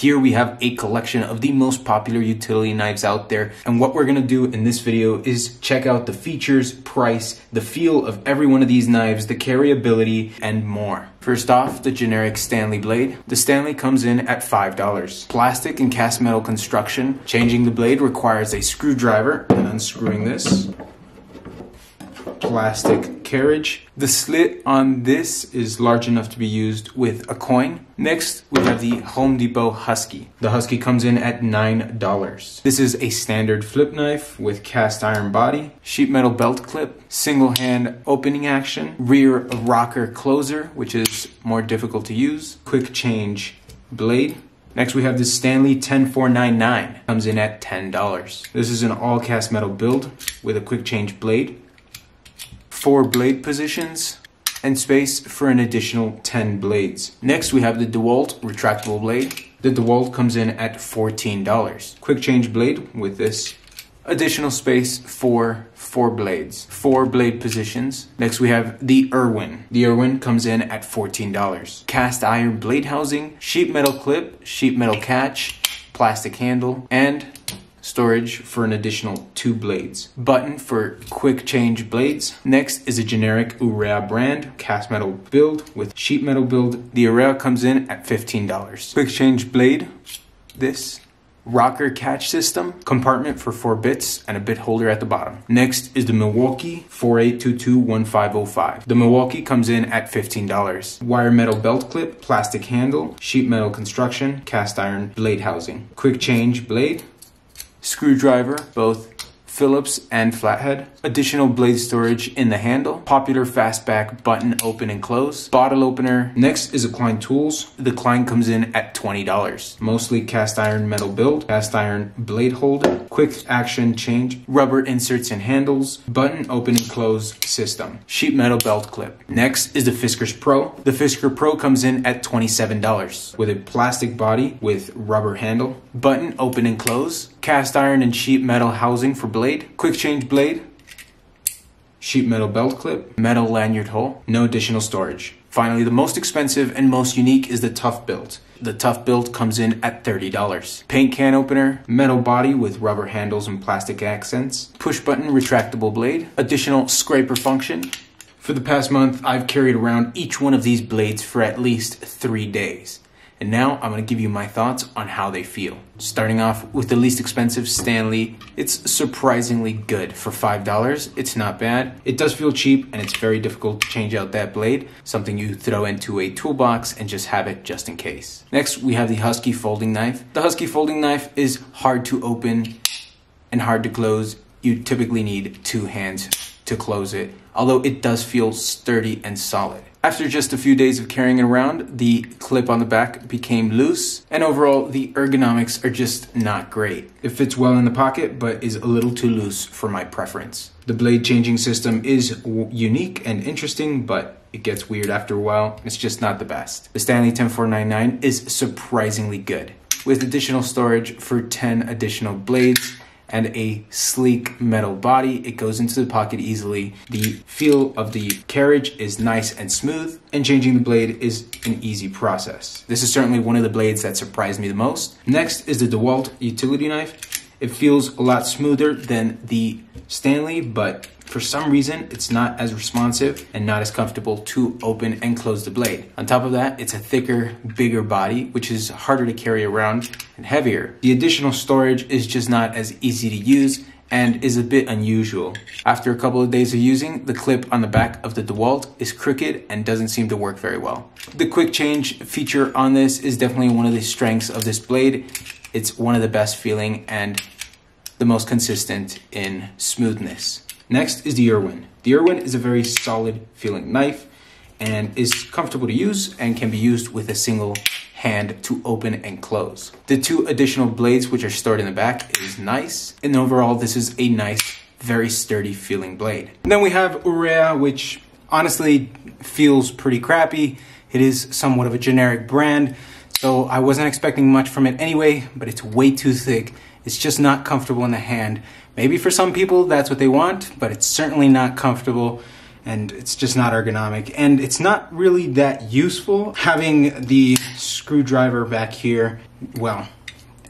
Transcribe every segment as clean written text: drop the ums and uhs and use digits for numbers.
Here we have a collection of the most popular utility knives out there, and what we're gonna do in this video is check out the features, price, the feel of every one of these knives, the carryability, and more. First off, the generic Stanley blade. The Stanley comes in at $5. Plastic and cast metal construction. Changing the blade requires a screwdriver, and unscrewing this. Plastic carriage. The slit on this is large enough to be used with a coin. Next, we have the Home Depot Husky. The Husky comes in at $9. This is a standard flip knife with cast iron body, sheet metal belt clip, single hand opening action, rear rocker closer, which is more difficult to use, quick change blade. Next, we have the Stanley 10499. Comes in at $10. This is an all cast metal build with a quick change blade, 4 blade positions, and space for an additional 10 blades. Next, we have the DeWalt retractable blade. The DeWalt comes in at $14. Quick change blade with this additional space for 4 blades, 4 blade positions. Next, we have the Irwin. The Irwin comes in at $14. Cast iron blade housing, sheet metal clip, sheet metal catch, plastic handle, and storage for an additional 2 blades. Button for quick change blades. Next is a generic Urrea brand, cast metal build with sheet metal build. The Urrea comes in at $15. Quick change blade, this. Rocker catch system, compartment for 4 bits, and a bit holder at the bottom. Next is the Milwaukee 48221505. The Milwaukee comes in at $15. Wire metal belt clip, plastic handle, sheet metal construction, cast iron blade housing. Quick change blade, screwdriver, both Phillips and flathead, additional blade storage in the handle, popular fastback button open and close, bottle opener. Next is a Klein Tools. The Klein comes in at $20. Mostly cast iron metal build, cast iron blade holder, quick action change, rubber inserts and handles, button open and close system, sheet metal belt clip. Next is the Fiskars Pro. The Fiskars Pro comes in at $27 with a plastic body with rubber handle, button open and close, cast iron and sheet metal housing for blade, quick change blade, sheet metal belt clip, metal lanyard hole, no additional storage. Finally, the most expensive and most unique is the ToughBuilt. The ToughBuilt comes in at $30. Paint can opener, metal body with rubber handles and plastic accents, push button retractable blade, additional scraper function. For the past month, I've carried around each one of these blades for at least 3 days. And now I'm gonna give you my thoughts on how they feel. Starting off with the least expensive Stanley, it's surprisingly good. For $5, it's not bad. It does feel cheap, and it's very difficult to change out that blade, something you throw into a toolbox and just have it just in case. Next, we have the Husky folding knife. The Husky folding knife is hard to open and hard to close. You typically need 2 hands to close it, although it does feel sturdy and solid. After just a few days of carrying it around, the clip on the back became loose, and overall the ergonomics are just not great. It fits well in the pocket, but is a little too loose for my preference. The blade changing system is unique and interesting, but it gets weird after a while. It's just not the best. The Stanley 10499 is surprisingly good, with additional storage for 10 additional blades, and a sleek metal body. It goes into the pocket easily. The feel of the carriage is nice and smooth, and changing the blade is an easy process. This is certainly one of the blades that surprised me the most. Next is the DeWalt utility knife. It feels a lot smoother than the Stanley, but for some reason, it's not as responsive and not as comfortable to open and close the blade. On top of that, it's a thicker, bigger body, which is harder to carry around and heavier. The additional storage is just not as easy to use and is a bit unusual. After a couple of days of using, the clip on the back of the DeWalt is crooked and doesn't seem to work very well. The quick change feature on this is definitely one of the strengths of this blade. It's one of the best feeling and the most consistent in smoothness. Next is the Irwin. The Irwin is a very solid feeling knife and is comfortable to use and can be used with a single hand to open and close. The 2 additional blades which are stored in the back is nice, and overall this is a nice, very sturdy feeling blade. And then we have Urrea, which honestly feels pretty crappy. It is somewhat of a generic brand, so I wasn't expecting much from it anyway, but it's way too thick. It's just not comfortable in the hand. Maybe for some people that's what they want, but it's certainly not comfortable. and it's just not ergonomic, and it's not really that useful having the screwdriver back here. Well,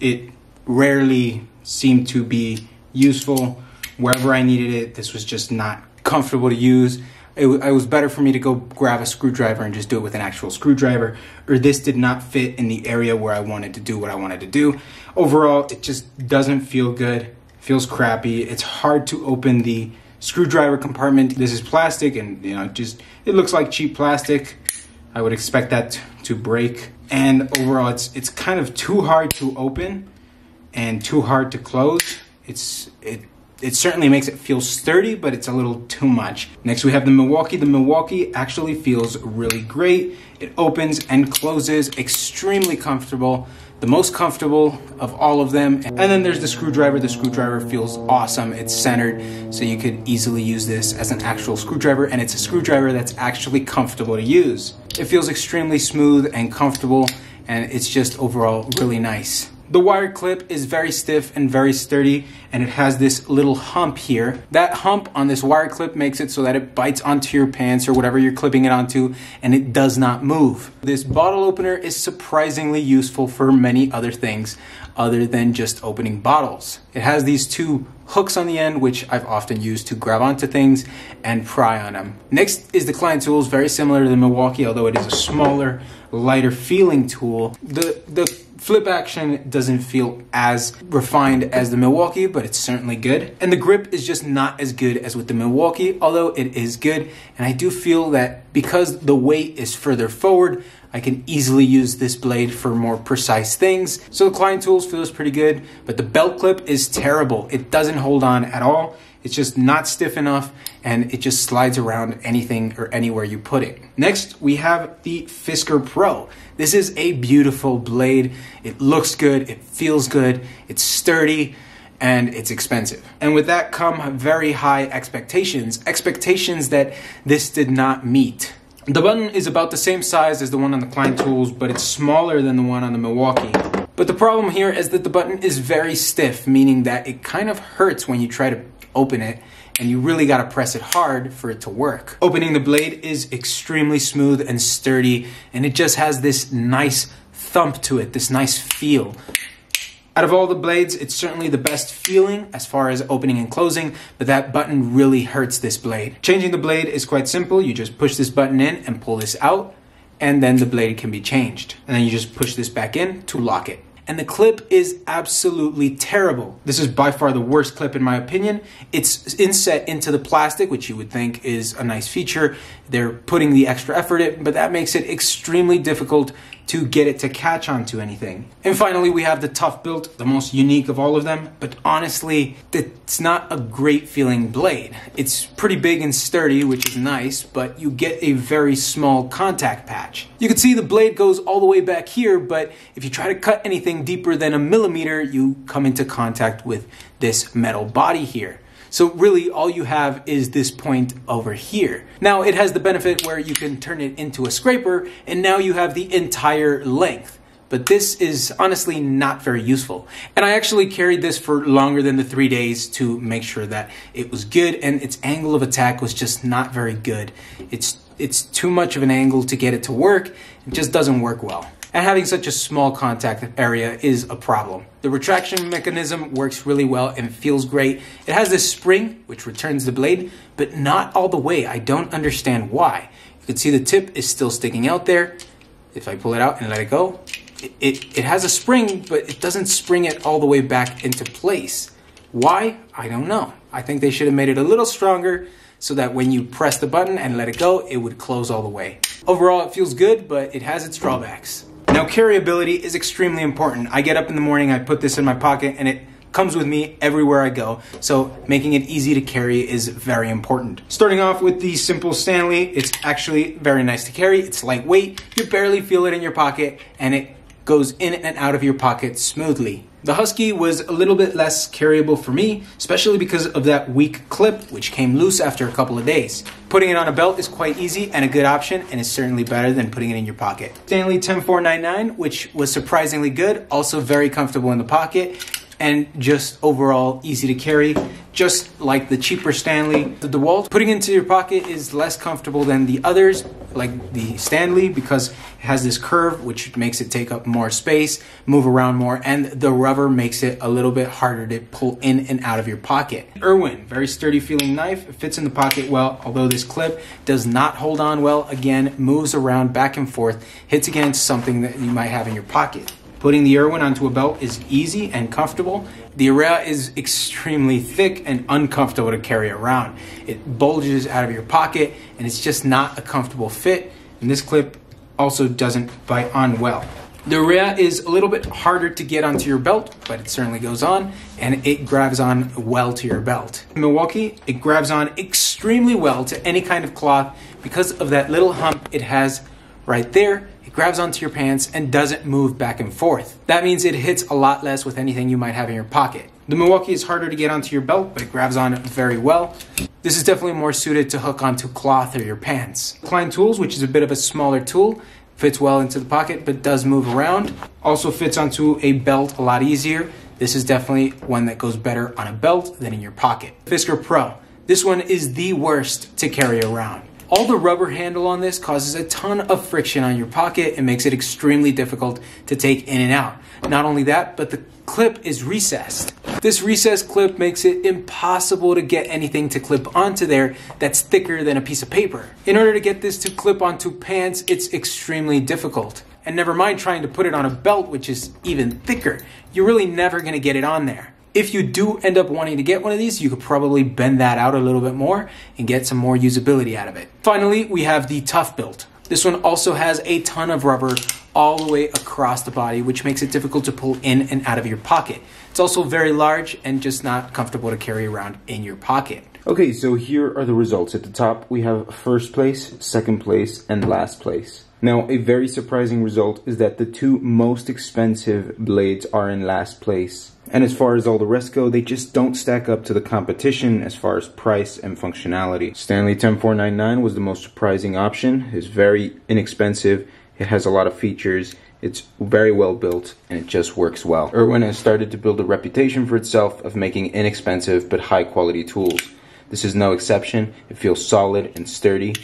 it rarely seemed to be useful. Wherever I needed it, this was just not comfortable to use. It was better for me to go grab a screwdriver and just do it with an actual screwdriver, or this did not fit in the area where I wanted to do what I wanted to do. Overall, it just doesn't feel good. It feels crappy. It's hard to open the screwdriver compartment. This is plastic, and you know, it looks like cheap plastic. I would expect that to break. And overall, it's kind of too hard to open and too hard to close. It certainly makes it feel sturdy, but it's a little too much. Next, we have the Milwaukee. The Milwaukee actually feels really great. It opens and closes, extremely comfortable, the most comfortable of all of them. And then there's the screwdriver. The screwdriver feels awesome. It's centered, so you could easily use this as an actual screwdriver, and it's a screwdriver that's actually comfortable to use. It feels extremely smooth and comfortable, and it's just overall really nice. The wire clip is very stiff and very sturdy, and it has this little hump here. That hump on this wire clip makes it so that it bites onto your pants or whatever you're clipping it onto, and it does not move. This bottle opener is surprisingly useful for many other things other than just opening bottles. It has these two hooks on the end, which I've often used to grab onto things and pry on them. Next is the Klein Tools, very similar to the Milwaukee, although it is a smaller, lighter feeling tool. The flip action doesn't feel as refined as the Milwaukee, but it's certainly good. And the grip is just not as good as with the Milwaukee, although it is good. And I do feel that because the weight is further forward, I can easily use this blade for more precise things. So the Klein Tools feels pretty good, but the belt clip is terrible. It doesn't hold on at all. It's just not stiff enough, and it just slides around anything or anywhere you put it. Next, we have the Fiskars Pro. This is a beautiful blade. It looks good, it feels good, it's sturdy, and it's expensive. And with that come very high expectations, expectations that this did not meet. The button is about the same size as the one on the Klein Tools, but it's smaller than the one on the Milwaukee. But the problem here is that the button is very stiff, meaning that it kind of hurts when you try to open it, and you really gotta press it hard for it to work. Opening the blade is extremely smooth and sturdy, and it just has this nice thump to it, this nice feel. Out of all the blades, it's certainly the best feeling as far as opening and closing, but that button really hurts this blade. Changing the blade is quite simple. You just push this button in and pull this out, and then the blade can be changed. And then you just push this back in to lock it. And the clip is absolutely terrible. This is by far the worst clip in my opinion. It's inset into the plastic, which you would think is a nice feature. They're putting the extra effort in, but that makes it extremely difficult to get it to catch onto anything. And finally, we have the ToughBuilt, the most unique of all of them, but honestly, it's not a great feeling blade. It's pretty big and sturdy, which is nice, but you get a very small contact patch. You can see the blade goes all the way back here, but if you try to cut anything deeper than 1 millimeter, you come into contact with this metal body here. So really, all you have is this point over here. Now, it has the benefit where you can turn it into a scraper, and now you have the entire length. But this is honestly not very useful. And I actually carried this for longer than the 3 days to make sure that it was good, and its angle of attack was just not very good. It's too much of an angle to get it to work. It just doesn't work well. And having such a small contact area is a problem. The retraction mechanism works really well and feels great. It has this spring, which returns the blade, but not all the way. I don't understand why. You can see the tip is still sticking out there. If I pull it out and let it go, it has a spring, but it doesn't spring it all the way back into place. Why? I don't know. I think they should have made it a little stronger so that when you press the button and let it go, it would close all the way. Overall, it feels good, but it has its drawbacks. Now, carryability is extremely important. I get up in the morning, I put this in my pocket, and it comes with me everywhere I go, so making it easy to carry is very important. Starting off with the simple Stanley, it's actually very nice to carry. It's lightweight, you barely feel it in your pocket, and it goes in and out of your pocket smoothly. The Husky was a little bit less carryable for me, especially because of that weak clip, which came loose after a couple of days. Putting it on a belt is quite easy and a good option, and is certainly better than putting it in your pocket. Stanley 10499, which was surprisingly good, also very comfortable in the pocket, and just overall easy to carry. just like the cheaper Stanley. The DeWalt, putting into your pocket is less comfortable than the others, like the Stanley, because it has this curve which makes it take up more space, move around more, and the rubber makes it a little bit harder to pull in and out of your pocket. Irwin, very sturdy feeling knife, it fits in the pocket well, although this clip does not hold on well, again, moves around back and forth, hits against something that you might have in your pocket. Putting the Irwin onto a belt is easy and comfortable. The Urrea is extremely thick and uncomfortable to carry around. It bulges out of your pocket and it's just not a comfortable fit. And this clip also doesn't bite on well. The Urrea is a little bit harder to get onto your belt, but it certainly goes on and it grabs on well to your belt. In Milwaukee, it grabs on extremely well to any kind of cloth because of that little hump it has right there. It grabs onto your pants and doesn't move back and forth. That means it hits a lot less with anything you might have in your pocket. The Milwaukee is harder to get onto your belt, but it grabs on very well. This is definitely more suited to hook onto cloth or your pants. Klein Tools, which is a bit of a smaller tool, fits well into the pocket, but does move around. Also fits onto a belt a lot easier. This is definitely one that goes better on a belt than in your pocket. Fiskars Pro. This one is the worst to carry around. All the rubber handle on this causes a ton of friction on your pocket and makes it extremely difficult to take in and out. Not only that, but the clip is recessed. This recessed clip makes it impossible to get anything to clip onto there that's thicker than a piece of paper. In order to get this to clip onto pants, it's extremely difficult. And never mind trying to put it on a belt, which is even thicker. You're really never gonna get it on there. If you do end up wanting to get one of these, you could probably bend that out a little bit more and get some more usability out of it. Finally, we have the ToughBuilt. This one also has a ton of rubber all the way across the body, which makes it difficult to pull in and out of your pocket. It's also very large and just not comfortable to carry around in your pocket. Okay, so here are the results. At the top, we have first place, second place, and last place. Now, a very surprising result is that the two most expensive blades are in last place. And as far as all the rest go, they just don't stack up to the competition as far as price and functionality. Stanley 10499 was the most surprising option. It's very inexpensive, it has a lot of features, it's very well built, and it just works well. Irwin has started to build a reputation for itself of making inexpensive but high quality tools. This is no exception, it feels solid and sturdy,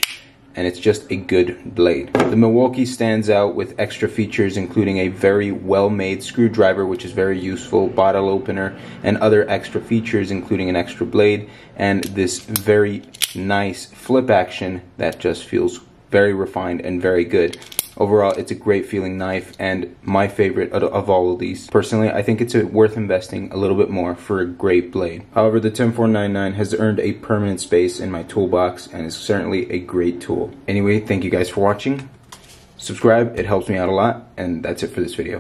and it's just a good blade. The Milwaukee stands out with extra features including a very well-made screwdriver, which is very useful, bottle opener, and other extra features including an extra blade, and this very nice flip action that just feels very refined and very good. Overall, it's a great feeling knife and my favorite of all of these. Personally, I think it's worth investing a little bit more for a great blade. However, the 10499 has earned a permanent space in my toolbox and is certainly a great tool. Anyway, thank you guys for watching. Subscribe, it helps me out a lot, and that's it for this video.